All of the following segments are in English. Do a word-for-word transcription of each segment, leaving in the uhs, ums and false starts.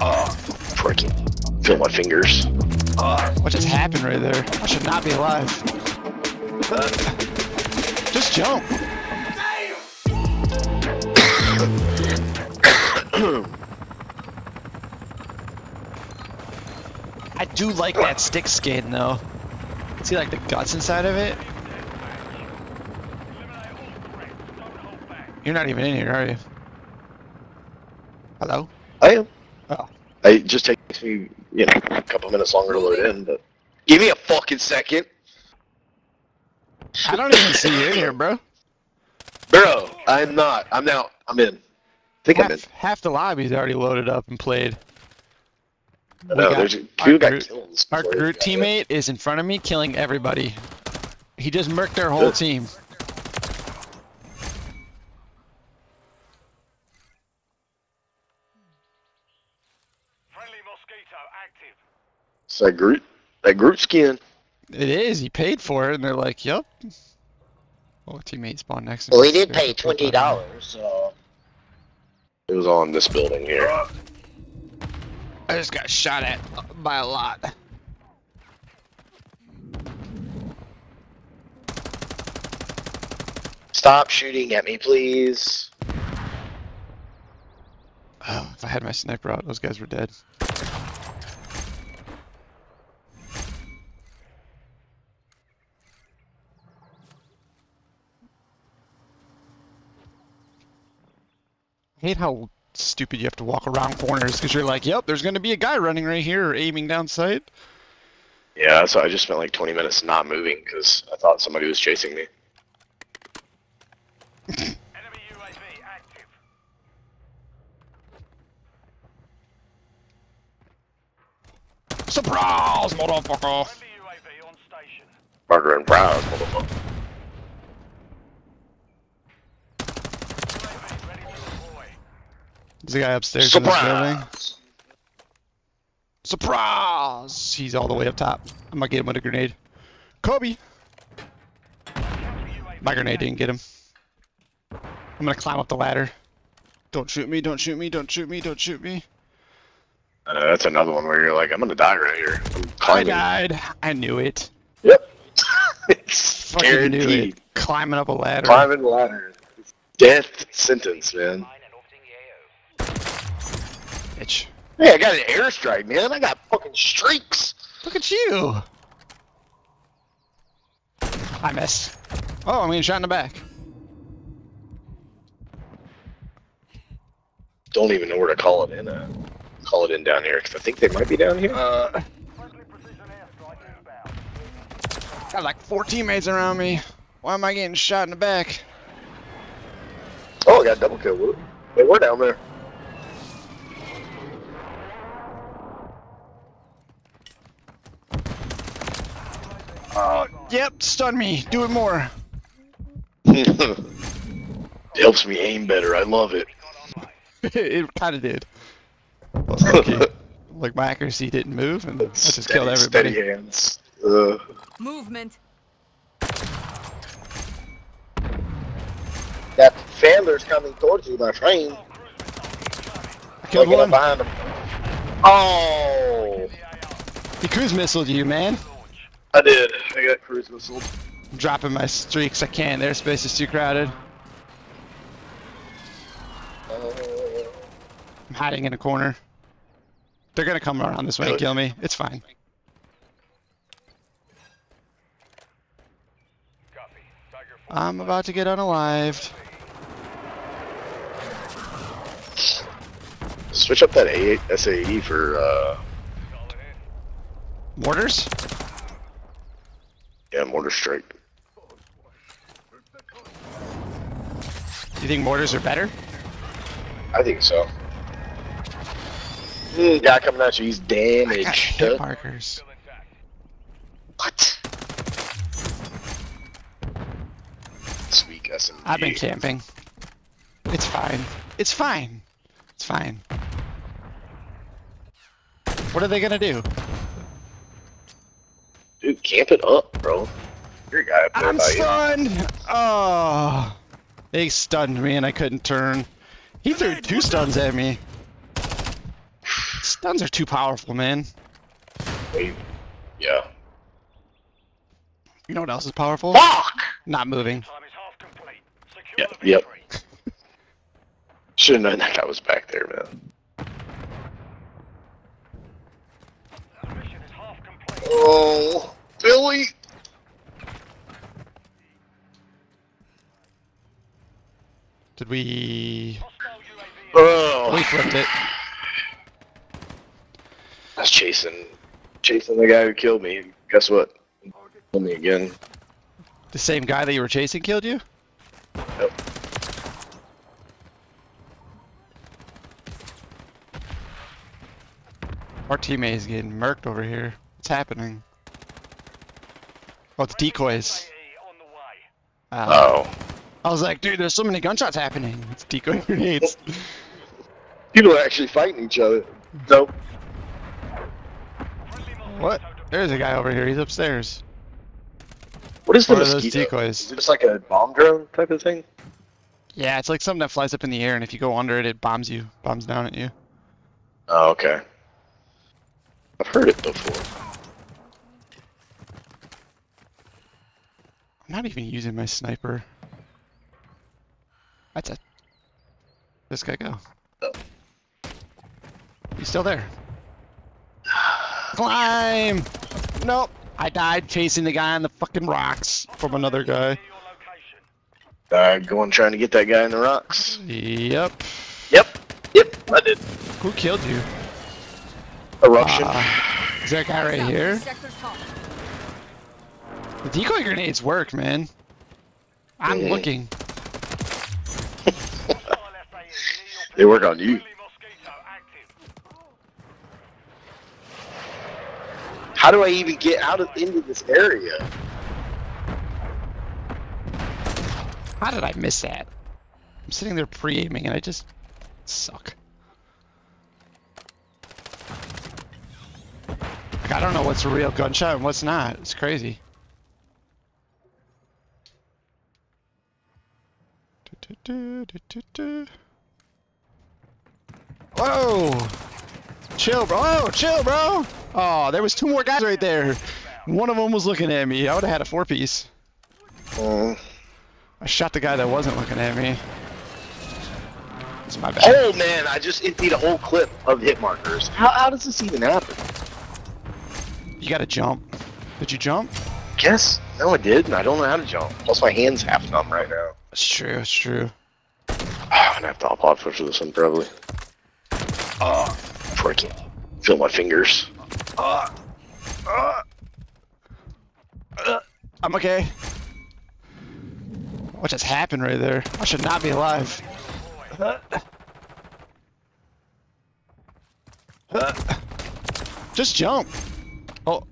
Uh, before I can feel my fingers. Uh, what just happened right there? I should not be alive. Uh, just jump. I do like that stick skin though. See like the guts inside of it? You're not even in here, are you? Hello? I am. Oh. It just takes me, you know, a couple minutes longer to load in, but... Give me a fucking second! I don't even see you in here, bro. Bro, I'm not. I'm out. I'm in. I think half, I'm in. Half the lobby's already loaded up and played. No, got, there's a, our got Groot, killed our Groot teammate it. is in front of me killing everybody. He just murked their whole Ugh. team. It's that Groot, that Groot skin. It is. He paid for it, and they're like, "Yep." Oh, teammate spawned next to me. Well, he did pay twenty dollars. So. It was on this building here. I just got shot at by a lot. Stop shooting at me, please. Oh, if I had my sniper out, those guys were dead. I hate how stupid you have to walk around corners because you're like, yep, there's going to be a guy running right here or aiming down sight. Yeah, so I just spent like twenty minutes not moving because I thought somebody was chasing me. Enemy U A V active. Surprise, motherfucker! Friendly U A V on station. Burger and browse, motherfucker. There's a guy upstairs in this building. Surprise! He's all the way up top. I'm gonna get him with a grenade. Kobe! My grenade didn't get him. I'm gonna climb up the ladder. Don't shoot me, don't shoot me, don't shoot me, don't shoot me. I know, that's another one where you're like, I'm gonna die right here. I'm climbing. I died. I knew it. Yep. It's guaranteed. Fucking knew it. Climbing up a ladder. Climbing a ladder. Death sentence, man. Bitch. Hey, I got an airstrike, man. I got fucking streaks. Look at you. I missed. Oh, I'm getting shot in the back. Don't even know where to call it in. Uh, call it in down here, because I think they might be down here. Uh, got like four teammates around me. Why am I getting shot in the back? Oh, I got double kill. They were down there. Oh, yep, stun me. Do it more. It helps me aim better. I love it. It kind of did. Okay. Like my accuracy didn't move, and it's I just steady, killed everybody. Steady hands. Uh. Movement. That Fandler's coming towards you, my friend. I killed one. Behind him. Oh! He cruise missiled you, man. I did. I got cruise missiles. I'm dropping my streaks. I can't. Airspace is too crowded. Uh, I'm hiding in a corner. They're gonna come around this way and kill me. It's fine. I'm about to get unalived. Switch up that A S A E for uh... mortars. Yeah, mortar strike. You think mortars are better? I think so. Mm, guy coming at you, he's damaged. I got hit markers. What? Sweet S M G. I've been camping. It's fine. It's fine. It's fine. What are they gonna do? Dude, camp it up, bro. You're a guy up there. I'm stunned! Oh, they stunned me and I couldn't turn. He threw two stuns at me. Stuns are too powerful, man. Wait. Yeah. You know what else is powerful? Fuck! Not moving. Yep, yep. Should've known that guy was back there, man. Oh, Billy! Did we... Oh. We flipped it. I was chasing... chasing the guy who killed me. Guess what? He killed me again. The same guy that you were chasing killed you? Nope. Our teammate is getting murked over here. What's happening? Oh, it's decoys. Uh, oh. I was like, dude, there's so many gunshots happening. It's decoy grenades. People are actually fighting each other. Nope. What? There's a guy over here. He's upstairs. What is the mosquito? Decoys? Is it just like a bomb drone type of thing? Yeah, it's like something that flies up in the air, and if you go under it, it bombs you. Bombs down at you. Oh, okay. I've heard it before. I'm not even using my sniper. That's it. This guy go. Oh. He's still there. Climb! Nope. I died chasing the guy on the fucking rocks from another guy. Alright, going trying to get that guy in the rocks. Yep. Yep. Yep, I did. Who killed you? Eruption. Uh, is that guy right here? The decoy grenades work, man. I'm mm. looking. They work on you. How do I even get out of into this area? How did I miss that? I'm sitting there pre-aiming and I just suck. I don't know what's a real gunshot and what's not. It's crazy. Do, do, do, do, do, do. Whoa! Chill, bro. Oh, chill, bro. Oh, there was two more guys right there. One of them was looking at me. I would have had a four-piece. Oh. I shot the guy that wasn't looking at me. It's my bad. Oh man, I just emptied a whole clip of hit markers. How, how does this even happen? You gotta jump. Did you jump? Guess. No, I didn't. I don't know how to jump. Plus, my hand's half numb right now. It's true, it's true. Oh, I'm gonna have to hop off for this one, probably. Oh, before I can't feel my fingers. Oh, oh, oh. I'm okay. What just happened right there? I should not be alive. Uh, uh, just jump. Oh,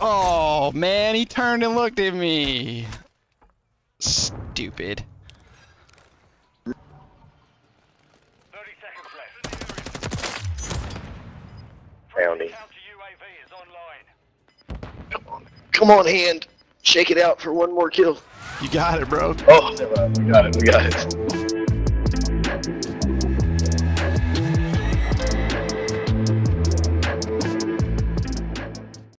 oh man, he turned and looked at me. Stupid. thirty seconds left. Come on. Come on, hand. Shake it out for one more kill. You got it, bro. Oh, we got it. We got it.